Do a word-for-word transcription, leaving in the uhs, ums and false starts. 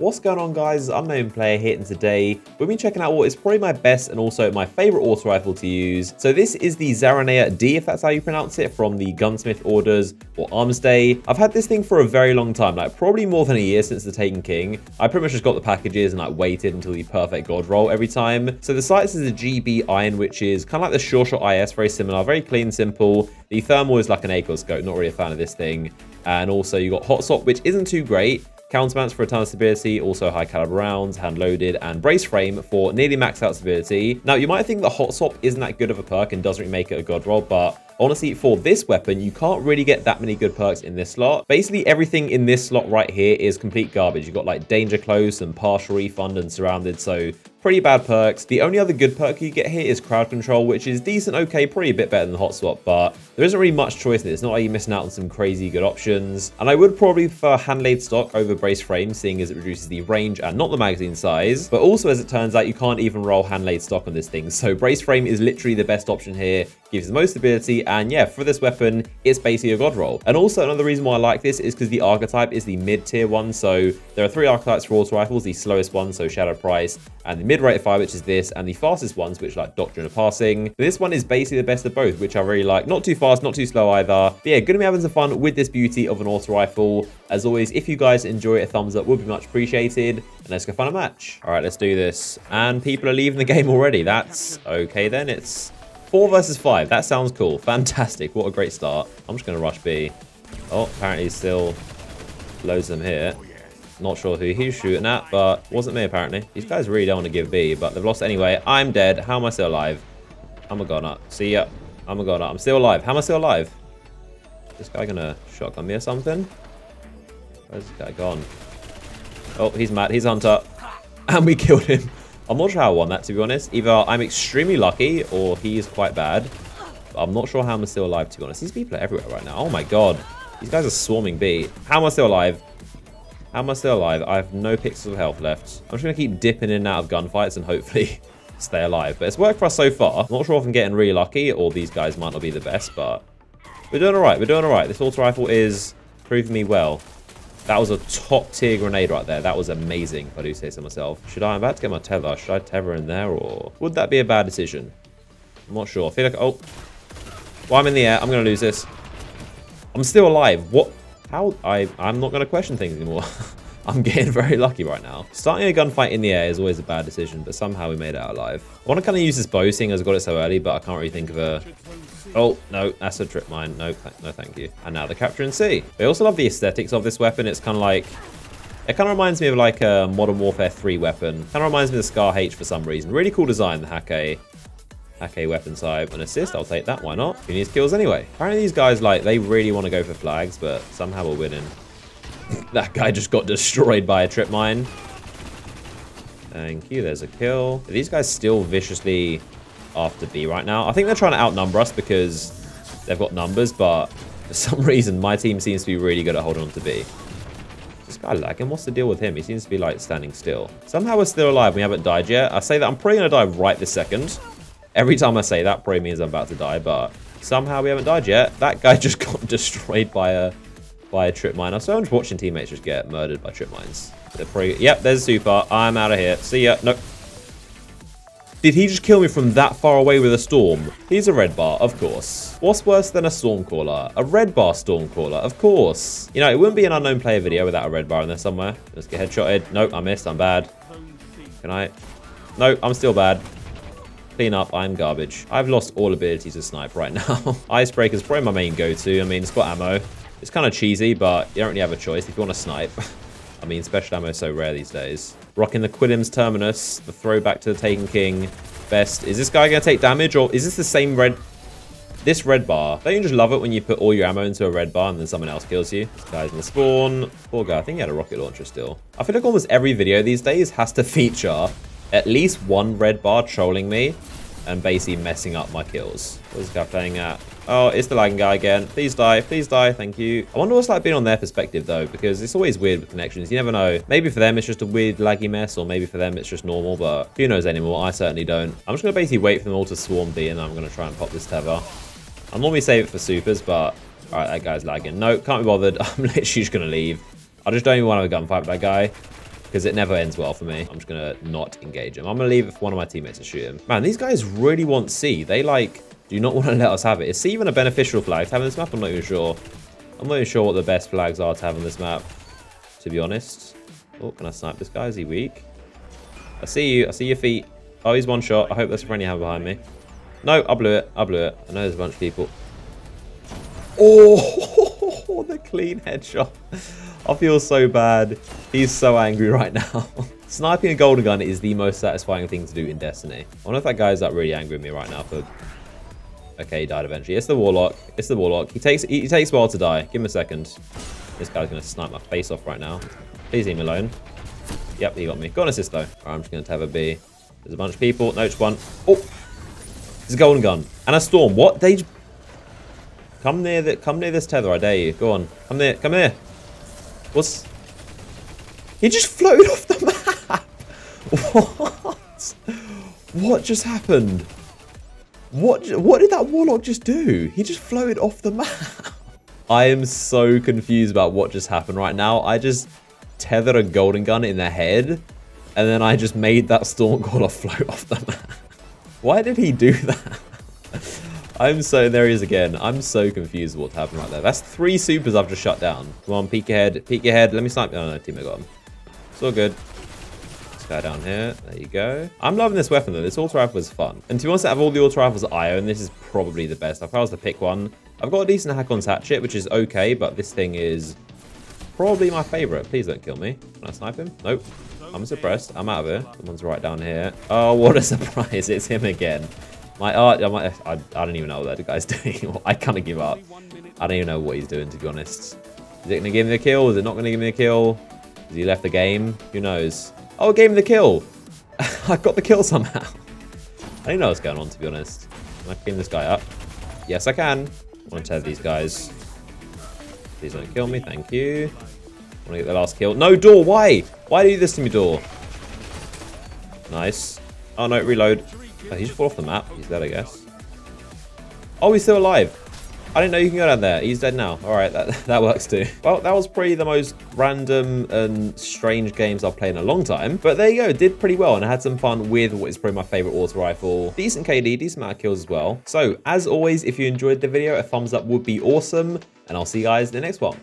What's going on, guys? Unknown Player here, and today we've been checking out what is probably my best and also my favorite auto rifle to use. So this is the Zarinaea D, if that's how you pronounce it, from the Gunsmith Orders or Arms Day. I've had this thing for a very long time, like probably more than a year since the Taken King. I pretty much just got the packages and like waited until the perfect god roll every time. So the sights is a G B Iron, which is kind of like the Short Shot I S, very similar, very clean, simple. The thermal is like an Acorn scope, not really a fan of this thing. And also you got Hot Swap, which isn't too great. Counterbalance for a ton of stability, also high caliber rounds, hand loaded, and brace frame for nearly maxed out stability. Now, you might think that Hot Swap isn't that good of a perk and doesn't really make it a god roll, but honestly, for this weapon, you can't really get that many good perks in this slot. Basically, everything in this slot right here is complete garbage. You've got like Danger Close and Partial Refund and Surrounded, so pretty bad perks. The only other good perk you get here is Crowd Control, which is decent, okay, probably a bit better than Hot Swap, but there isn't really much choice in it. It's not like you're missing out on some crazy good options. And I would probably prefer hand-laid stock over brace frame, seeing as it reduces the range and not the magazine size. But also, as it turns out, you can't even roll hand-laid stock on this thing, so brace frame is literally the best option here. Gives the most stability, and yeah, for this weapon, it's basically a god roll. And also, another reason why I like this is because the archetype is the mid-tier one, so there are three archetypes for auto rifles, the slowest one, so Shadow Price, and the mid-rate of fire, which is this, and the fastest ones, which like Doctrine of Passing. But this one is basically the best of both, which I really like. Not too fast, not too slow either. But yeah, gonna be having some fun with this beauty of an auto rifle. As always, if you guys enjoy it, a thumbs up would be much appreciated. And let's go find a match. All right, let's do this. And people are leaving the game already. That's okay then. It's Four versus five, that sounds cool. Fantastic, what a great start. I'm just gonna rush B. Oh, apparently still loads of them here. Not sure who he's shooting at, but wasn't me apparently. These guys really don't wanna give B, but they've lost anyway. I'm dead, how am I still alive? I'm a god nut, see ya. I'm a god nut, I'm still alive, how am I still alive? This guy gonna shotgun me or something? Where's this guy gone? Oh, he's mad, he's hunter. And we killed him. I'm not sure how I won that, to be honest. Either I'm extremely lucky or he is quite bad. But I'm not sure how I'm still alive, to be honest. These people are everywhere right now. Oh my god. These guys are swarming B. How am I still alive? How am I still alive? I have no pixels of health left. I'm just going to keep dipping in and out of gunfights and hopefully stay alive. But it's worked for us so far. Not sure if I'm getting really lucky or these guys might not be the best, but we're doing all right. We're doing all right. This auto rifle is proving me well. That was a top tier grenade right there. That was amazing, if I do say so myself. Should I? I'm about to get my tether. Should I tether in there, or would that be a bad decision? I'm not sure. I feel like, oh. Well, I'm in the air. I'm going to lose this. I'm still alive. What? How? I, I'm not going to question things anymore. I'm getting very lucky right now. Starting a gunfight in the air is always a bad decision, but somehow we made it out alive. I want to kind of use this bow, seeing as I got it so early, but I can't really think of a... Oh, no, that's a trip mine. No, no, thank you. And now the capture in C. I also love the aesthetics of this weapon. It's kind of like, it kind of reminds me of like a Modern Warfare three weapon. Kind of reminds me of the Scar H for some reason. Really cool design, the Hakke. Hakke weapon type. An assist, I'll take that, why not? Who needs kills anyway? Apparently these guys, like, they really want to go for flags, but somehow we're winning. That guy just got destroyed by a trip mine. Thank you, there's a kill. Are these guys still viciously after B right now? I think they're trying to outnumber us because they've got numbers, but for some reason my team seems to be really good at holding on to B. Is this guy lagging? What's the deal with him? He seems to be like standing still. Somehow we're still alive. We haven't died yet. I say that I'm probably gonna die right this second. Every time I say that probably means I'm about to die, but somehow we haven't died yet. That guy just got destroyed by a by a trip mine. I'm so much watching teammates just get murdered by trip mines. They're probably, yep, there's a super. I'm out of here. See ya. Nope. Did he just kill me from that far away with a storm? He's a red bar, of course. What's worse than a Stormcaller? A red bar Stormcaller, of course. You know, it wouldn't be an Unknown Player video without a red bar in there somewhere. Let's get headshotted. Nope, I missed, I'm bad. Can I? No, I'm still bad. Clean up, I'm garbage. I've lost all ability to snipe right now. Icebreaker's probably my main go-to. I mean, it's got ammo. It's kind of cheesy, but you don't really have a choice if you want to snipe. I mean, special ammo is so rare these days. Rocking the Quillim's Terminus, the throwback to the Taken King. Best. Is this guy going to take damage, or is this the same red... This red bar. Don't you just love it when you put all your ammo into a red bar and then someone else kills you? This guy's in the spawn. Poor guy. I think he had a rocket launcher still. I feel like almost every video these days has to feature at least one red bar trolling me and basically messing up my kills. What's this guy playing at? Oh, it's the lagging guy again. Please die. Please die. Thank you. I wonder what's like being on their perspective, though, because it's always weird with connections. You never know. Maybe for them, it's just a weird laggy mess, or maybe for them, it's just normal, but who knows anymore? I certainly don't. I'm just going to basically wait for them all to swarm B, and I'm going to try and pop this tether. I'll normally save it for supers, but all right, that guy's lagging. No, can't be bothered. I'm literally just going to leave. I just don't even want to have a gunfight with that guy. because it never ends well for me. I'm just gonna not engage him. I'm gonna leave it for one of my teammates to shoot him. Man, these guys really want C. They like do not want to let us have it. Is C even a beneficial flag to have in this map? I'm not even sure. I'm not even sure what the best flags are to have on this map, to be honest. Oh, can I snipe this guy? Is he weak? I see you. I see your feet. Oh, he's one shot. I hope that's a friend you have behind me. No, I blew it. I blew it. I know there's a bunch of people. Oh, the clean headshot. I feel so bad. He's so angry right now. Sniping a golden gun is the most satisfying thing to do in Destiny. I wonder if that guy's like really angry with me right now. For okay, he died eventually. It's the warlock. It's the warlock. He takes he, he takes a while to die. Give him a second. This guy's gonna snipe my face off right now. Please leave me alone. Yep, he got me. Got an assist though. All right, I'm just gonna have a B. There's a bunch of people. No, just one. Oh, there's a golden gun and a storm. What? They come near that. Come near this tether. I dare you. Go on. Come near. Come here. What's? He just floated off the map. What? What just happened? What? What did that warlock just do? He just floated off the map. I am so confused about what just happened right now. I just tethered a golden gun in the head, and then I just made that storm caller float off the map. Why did he do that? I'm so, there he is again. I'm so confused what happened right there. That's three supers I've just shut down. Come on, peek ahead, peek your head. Let me snipe. Oh no, teammate got him. It's all good. This guy down here, there you go. I'm loving this weapon though. This auto rifle is fun. And to be honest, out of all the auto rifles I own, this is probably the best. If I was to pick one, I've got a decent Hakon's Hatchet, which is okay, but this thing is probably my favorite. Please don't kill me. Can I snipe him? Nope. I'm suppressed. I'm out of here. Someone's right down here. Oh, what a surprise. It's him again. My art, I, might, I, I don't even know what that guy's doing. I kind of give up. I don't even know what he's doing, to be honest. Is it going to give me the kill? Is it not going to give me the kill? Has he left the game? Who knows? Oh, it gave me the kill. I got the kill somehow. I don't even know what's going on, to be honest. Can I clean this guy up? Yes, I can. I want to tether these guys. Please don't kill me. Thank you. I want to get the last kill. No, door. Why? Why do you do this to me, door? Nice. Oh, no. Reload. Oh, he just fell off the map. He's dead, I guess. Oh, he's still alive. I didn't know you can go down there. He's dead now. All right, that, that works too. Well, that was probably the most random and strange games I've played in a long time. But there you go. Did pretty well, and I had some fun with what is probably my favorite auto rifle. Decent K D, decent amount of kills as well. So, as always, if you enjoyed the video, a thumbs up would be awesome. And I'll see you guys in the next one.